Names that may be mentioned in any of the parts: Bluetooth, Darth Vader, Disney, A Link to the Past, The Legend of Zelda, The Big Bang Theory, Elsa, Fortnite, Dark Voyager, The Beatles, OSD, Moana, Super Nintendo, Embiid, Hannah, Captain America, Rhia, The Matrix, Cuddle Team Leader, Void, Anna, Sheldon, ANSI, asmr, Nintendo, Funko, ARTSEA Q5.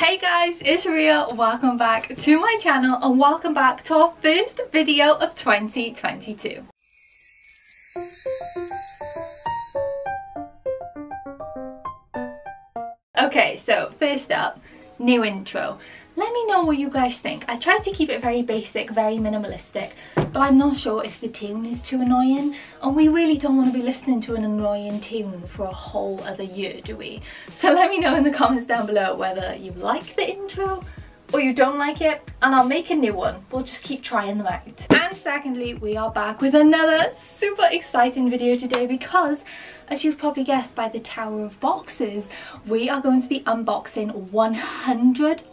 Hey guys, it's Rhia. Welcome back to my channel and welcome back to our first video of 2022. Okay, so first up, new intro. Let me know what you guys think. I tried to keep it very basic, very minimalistic, but I'm not sure if the tune is too annoying, and we really don't want to be listening to an annoying tune for a whole other year, do we? So let me know in the comments down below whether you like the intro or you don't like it, and I'll make a new one. We'll just keep trying them out. And secondly, we are back with another super exciting video today because, as you've probably guessed by the tower of boxes, we are going to be unboxing £100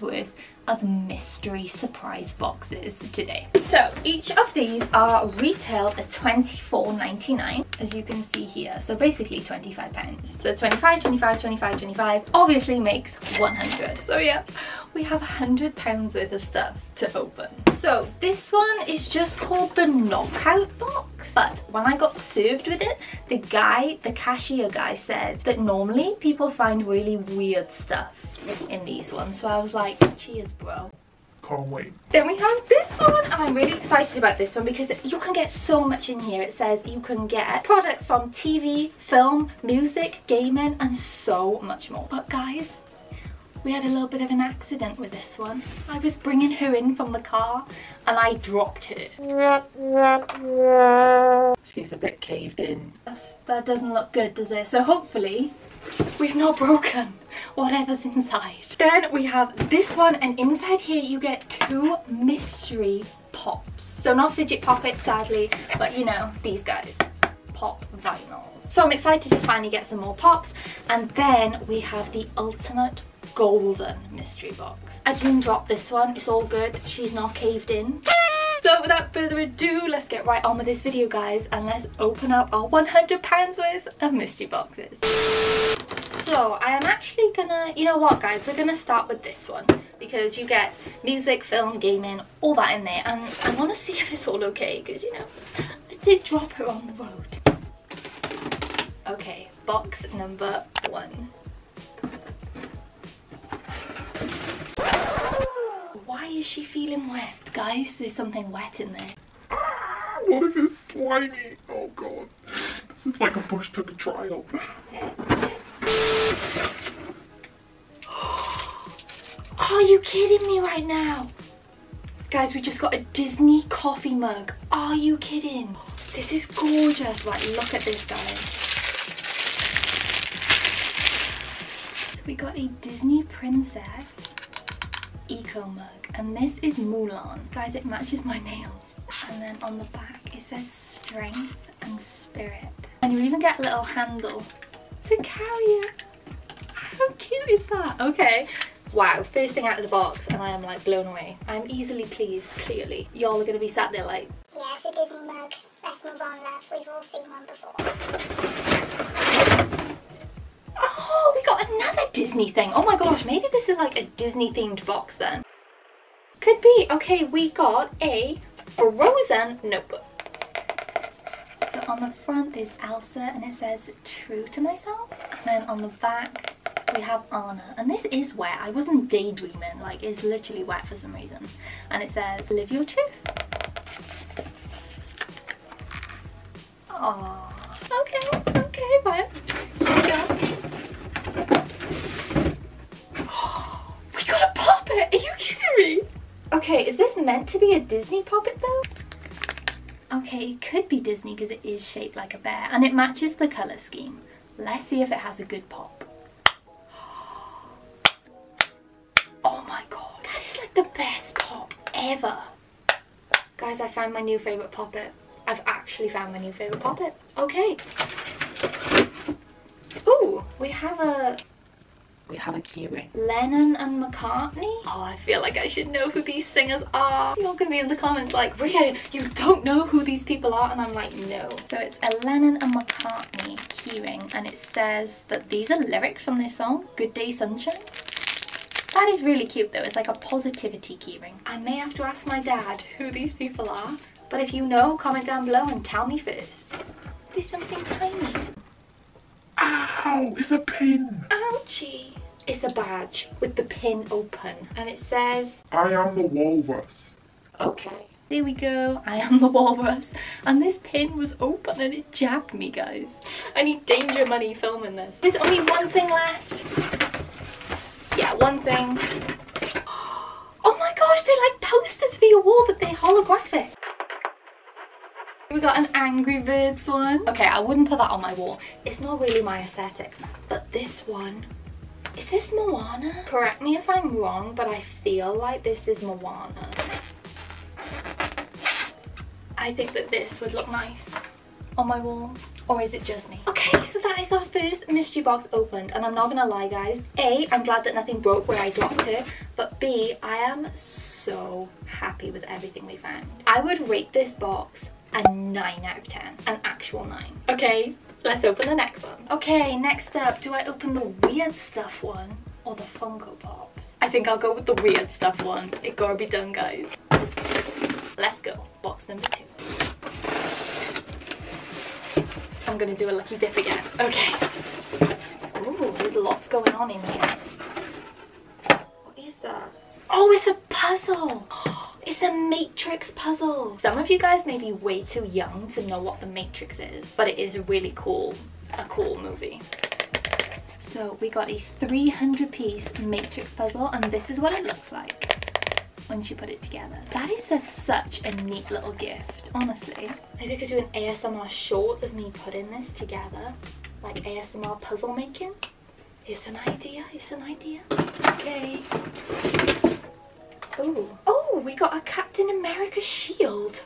worth of mystery surprise boxes today. So each of these are retailed at £24.99, as you can see here. So basically £25. So 25, 25, 25, 25 obviously makes 100. So yeah, we have £100 worth of stuff to open. So this one is just called the Knockout Box, but when I got served with it, the cashier guy said that normally people find really weird stuff in these ones, so I was like, cheers bro. Can't wait. Then we have this one, and I'm really excited about this one because you can get so much in here. It says you can get products from TV, film, music, gaming, and so much more. But guys, we had a little bit of an accident with this one. I was bringing her in from the car and I dropped her. She's a bit caved in. That doesn't look good, does it? So hopefully we've not broken whatever's inside. Then we have this one, and inside here you get two mystery pops. So not fidget poppets, sadly, but you know, these guys, pop vinyls. So I'm excited to finally get some more pops. And then we have the ultimate golden mystery box. I didn't drop this one, it's all good. She's not caved in. So without further ado, let's get right on with this video guys, and let's open up our £100 worth of mystery boxes. So I am actually gonna, you know what guys, we're gonna start with this one because you get music, film, gaming, all that in there, and I wanna see if it's all okay because, you know, I did drop her on the road. Okay, box number one. Why is she feeling wet? Guys, there's something wet in there. Ah, what if it's slimy? Oh god. This is like a push to the trial. Are you kidding me right now? Guys, we just got a Disney coffee mug. Are you kidding? This is gorgeous. Right, look at this, guys. So we got a Disney princess eco mug, and this is Mulan. Guys, it matches my nails. And then on the back it says strength and spirit, and you even get a little handle to carry it. How cute is that? Okay, wow, first thing out of the box and I am like blown away. I'm easily pleased, clearly. Y'all are gonna be sat there like, yeah, it's a Disney mug, let's move on love, we've all seen one before. Oh, we got another Disney thing. Oh my gosh, maybe this is like a Disney themed box then. Could be. Okay, we got a Frozen notebook. So on the front there's Elsa and it says true to myself. And then on the back we have Anna. And this is wet. I wasn't daydreaming. Like, it's literally wet for some reason. And it says live your truth. Aww. Okay, okay, bye. Here we go. We got a puppet! Are you kidding me? Okay, is this meant to be a Disney puppet though? Okay, it could be Disney because it is shaped like a bear and it matches the colour scheme. Let's see if it has a good pop. Oh my god, that is like the best pop ever. Guys, I found my new favourite puppet. I've actually found my new favourite puppet. Okay. Ooh, we have a keyring. Lennon and McCartney? Oh, I feel like I should know who these singers are. You're gonna be in the comments like, Rhia, you don't know who these people are, and I'm like, no. So it's a Lennon and McCartney keyring, and it says that these are lyrics from this song, Good Day Sunshine. That is really cute though, it's like a positivity keyring. I may have to ask my dad who these people are, but if you know, comment down below and tell me first. There's something tiny. Ow, it's a pin. Ouchie. It's a badge with the pin open and it says, I am the walrus. Okay. There we go, I am the walrus. And this pin was open and it jabbed me, guys. I need danger money filming this. There's only one thing left. Yeah, one thing. Oh my gosh, they're like posters for your wall, but they're holographic. We got an Angry Birds one. Okay, I wouldn't put that on my wall. It's not really my aesthetic, but this one. Is this Moana? Correct me if I'm wrong, but I feel like this is Moana. I think that this would look nice on my wall. Or is it just me? Okay, so that is our first mystery box opened. And I'm not gonna lie, guys. A, I'm glad that nothing broke where I dropped it. But B, I am so happy with everything we found. I would rate this box a 9 out of 10. An actual 9. Okay, let's open the next one. Okay, next up, do I open the weird stuff one or the Funko Pops? I think I'll go with the weird stuff one. It gotta be done, guys. Let's go. Box number 2. I'm gonna do a lucky dip again. Okay. Ooh, there's lots going on in here. What is that? Oh, it's a puzzle. It's a Matrix puzzle. Some of you guys may be way too young to know what the Matrix is, but it is really cool. A cool movie. So we got a 300-piece Matrix puzzle, and this is what it looks like once you put it together. That is such a neat little gift, honestly. Maybe I could do an ASMR short of me putting this together, like ASMR puzzle making. It's an idea, it's an idea. Okay. Oh, oh, we got a Captain America shield.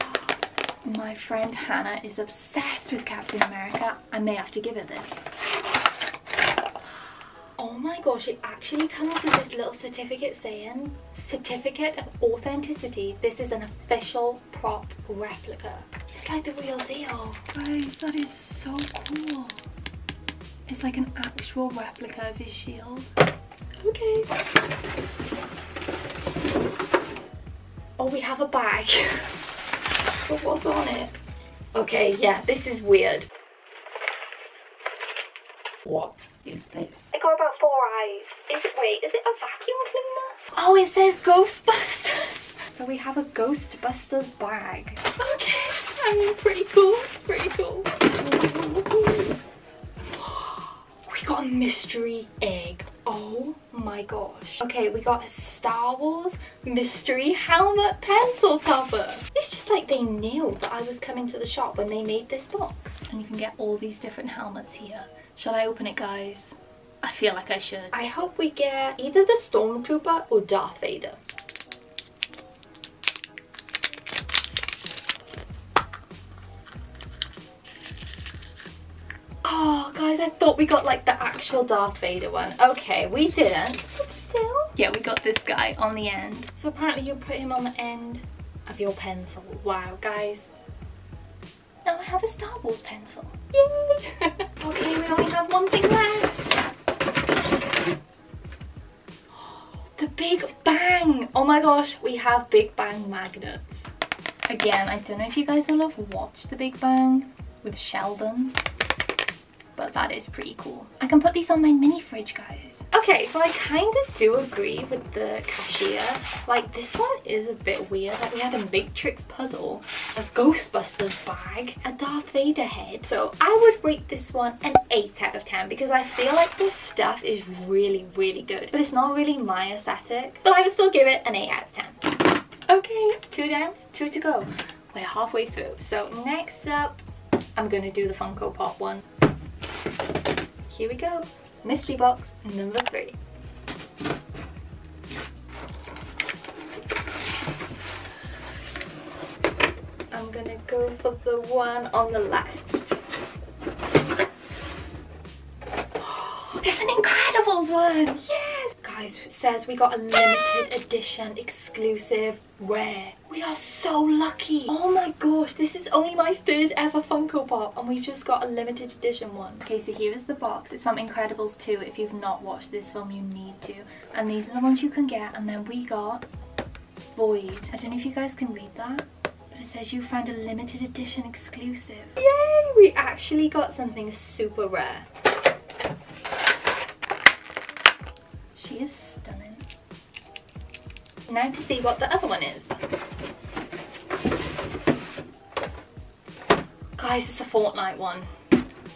My friend Hannah is obsessed with Captain America. I may have to give her this. Oh my gosh, it actually comes with this little certificate saying, Certificate of Authenticity. This is an official prop replica. It's like the real deal. Guys, that is so cool. It's like an actual replica of his shield. Okay. Oh, we have a bag. But what's on it? Okay, yeah, this is weird. What is this? It got about 4 eyes. Wait, is it a vacuum cleaner? Oh, it says Ghostbusters. So we have a Ghostbusters bag. Okay, I mean, pretty cool, pretty cool. We got a mystery egg. Oh my gosh. Okay, we got a Star Wars mystery helmet pencil topper. It's just like they knew that I was coming to the shop when they made this box. And you can get all these different helmets here. Shall I open it, guys? I feel like I should. I hope we get either the Stormtrooper or Darth Vader. Oh, guys, I thought we got, like, the actual Darth Vader one. Okay, we didn't. But still. Yeah, we got this guy on the end. So apparently you put him on the end of your pencil. Wow, guys. Now I have a Star Wars pencil. Yay! Okay, we only have one thing left. The Big Bang! Oh my gosh, we have Big Bang magnets. Again, I don't know if you guys will have watched The Big Bang with Sheldon, but that is pretty cool. I can put these on my mini fridge, guys. Okay, so I kind of do agree with the cashier. Like, this one is a bit weird. Like, we had a Matrix puzzle, a Ghostbusters bag, a Darth Vader head. So I would rate this one an 8 out of 10 because I feel like this stuff is really, really good. But it's not really my aesthetic. But I would still give it an 8 out of 10. Okay, 2 down, 2 to go. We're halfway through. So next up, I'm going to do the Funko Pop one. Here we go. Mystery box number 3. I'm gonna go for the one on the left. It's an Incredibles one! Yes! Guys, it says we got a limited edition, exclusive, rare. We are so lucky! Oh my gosh, this is only my 3rd ever Funko Pop and we've just got a limited edition one. Okay, so here is the box. It's from Incredibles 2. If you've not watched this film, you need to. And these are the ones you can get. And then we got Void. I don't know if you guys can read that, but it says you found a limited edition exclusive. Yay! We actually got something super rare. Now to see what the other one is. Guys, it's a Fortnite one.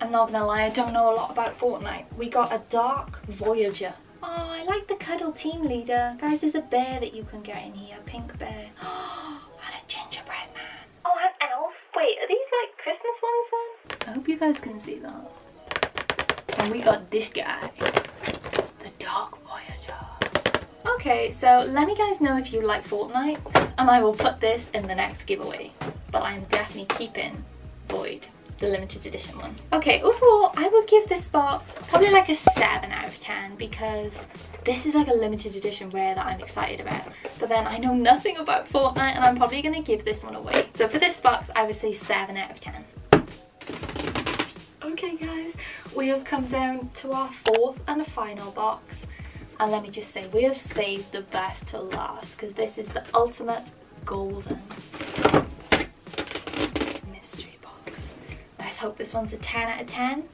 I'm not gonna lie, I don't know a lot about Fortnite. We got a Dark Voyager. Oh, I like the Cuddle Team Leader. Guys, there's a bear that you can get in here, a pink bear. Oh, and a gingerbread man. Oh, an elf. Wait, are these like Christmas ones then? I hope you guys can see that. And we got this guy, the Dark Voyager. Okay, so let me guys know if you like Fortnite, and I will put this in the next giveaway. But I'm definitely keeping Void, the limited edition one. Okay, overall I would give this box probably like a 7 out of 10, because this is like a limited edition rare that I'm excited about, but then I know nothing about Fortnite and I'm probably gonna give this one away. So for this box I would say 7 out of 10. Okay guys, we have come down to our fourth and final box, and let me just say we have saved the best to last, because this is the ultimate golden. Hope this one's a 10 out of 10.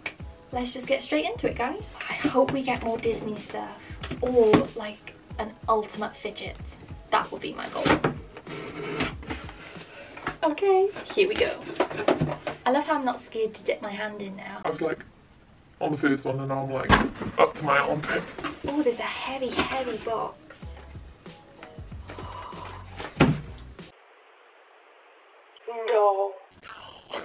Let's just get straight into it, guys. I hope we get more Disney stuff, or like an ultimate fidget. That would be my goal. Okay, here we go. I love how I'm not scared to dip my hand in now. I was like on the first one and now I'm like up to my armpit. Oh, there's a heavy, heavy box. No.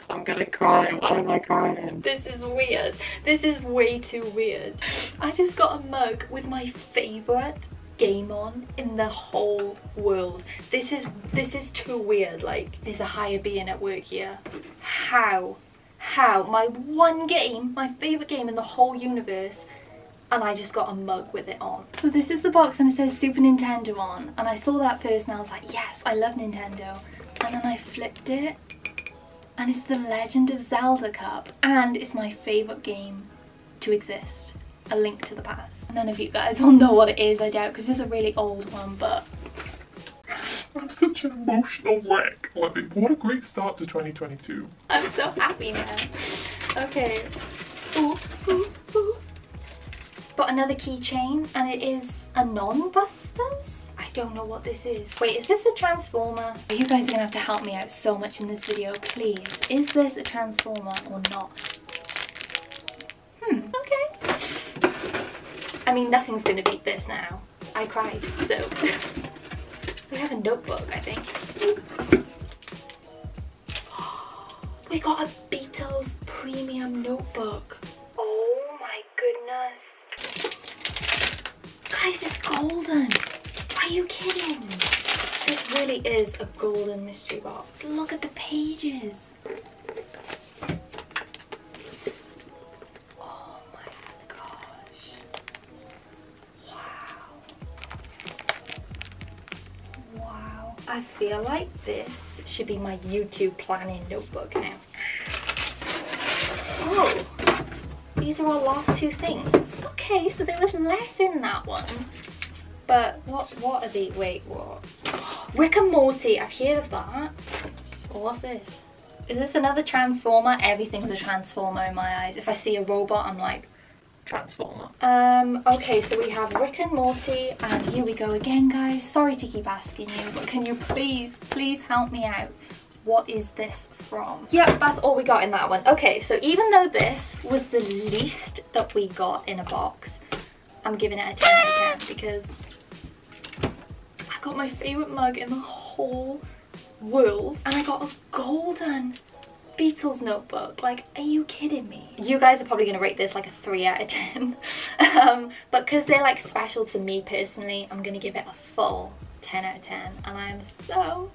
I'm gonna cry. Why am I crying? This is weird. This is way too weird. I just got a mug with my favorite game on in the whole world. This is too weird. Like, there's a higher being at work here. How? My one game, my favorite game in the whole universe, and I just got a mug with it on. So this is the box and it says Super Nintendo on, and I saw that first and I was like, yes, I love Nintendo. And then I flipped it, and it's The Legend of Zelda cup, and it's my favourite game to exist, A Link to the Past. None of you guys will know what it is, I doubt, because it's a really old one, but... I'm such an emotional wreck. What a great start to 2022. I'm so happy now. Okay. Ooh, ooh, ooh. Got another keychain, and it is a non-Busters? I don't know what this is. Wait, is this a transformer? You guys are gonna have to help me out so much in this video, please. Is this a transformer or not? Okay. I mean, nothing's gonna beat this now. I cried, so. We have a notebook, I think. We got a Beatles premium notebook. Oh my goodness. Guys, it's golden. Are you kidding? This really is a golden mystery box. Look at the pages. Oh my gosh. Wow. Wow. I feel like this should be my YouTube planning notebook now. Oh, these are our last two things. Okay, so there was less in that one. But what are they? Wait, what? Rick and Morty, I've heard of that. What's this? Is this another Transformer? Everything's a Transformer in my eyes. If I see a robot, I'm like, Transformer. Okay, so we have Rick and Morty, and here we go again, guys. Sorry to keep asking you, but can you please help me out? What is this from? Yep, that's all we got in that one. Okay, so even though this was the least that we got in a box, I'm giving it a 10 out of 10 because I got my favourite mug in the whole world, and I got a golden Beatles notebook. Like, are you kidding me? You guys are probably going to rate this like a 3 out of 10. But because they're like special to me personally, I'm going to give it a full 10 out of 10. And I am so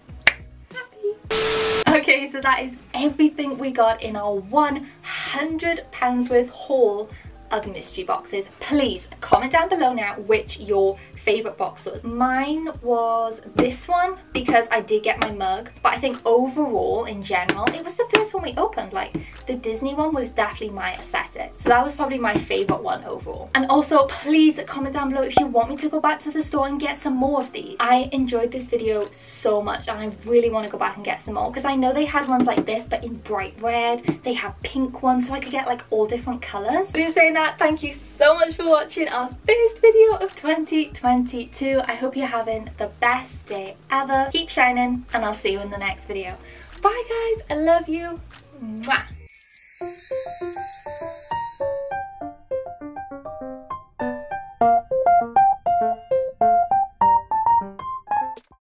happy. Okay, so that is everything we got in our £100 worth haul of mystery boxes. Please comment down below now which your favorite box was. Mine was this one because I did get my mug, but I think overall in general it was the first one we opened. Like, the Disney one was definitely my aesthetic, so that was probably my favorite one overall. And also please comment down below if you want me to go back to the store and get some more of these. I enjoyed this video so much and I really want to go back and get some more, because I know they had ones like this but in bright red, they had pink ones, so I could get like all different colors. So you're saying that, thank you so so much for watching our first video of 2022. I hope you're having the best day ever. Keep shining and I'll see you in the next video. Bye guys, I love you. Mwah.